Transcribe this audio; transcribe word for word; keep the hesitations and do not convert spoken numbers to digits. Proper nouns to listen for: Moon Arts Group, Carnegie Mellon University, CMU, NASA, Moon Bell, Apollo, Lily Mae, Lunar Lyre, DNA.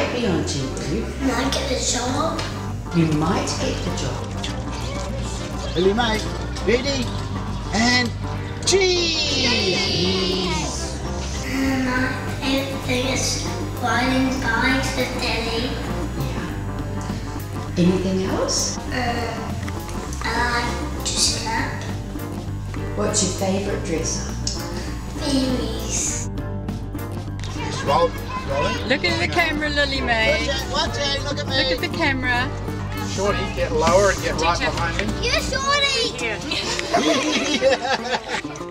might be onto you. Can I get a job? You might get the job. Lily Mae, ready? And cheese! My favourite thing is riding bikes with Lily. Yeah. Anything else? Uh, I like dressing up. What's your favourite dresser? Babies. Roll. Look at the camera, Lily Mae. Watch it, look at me. Look at the camera. Shorty, get lower and get right behind him. You're Shorty! Yeah.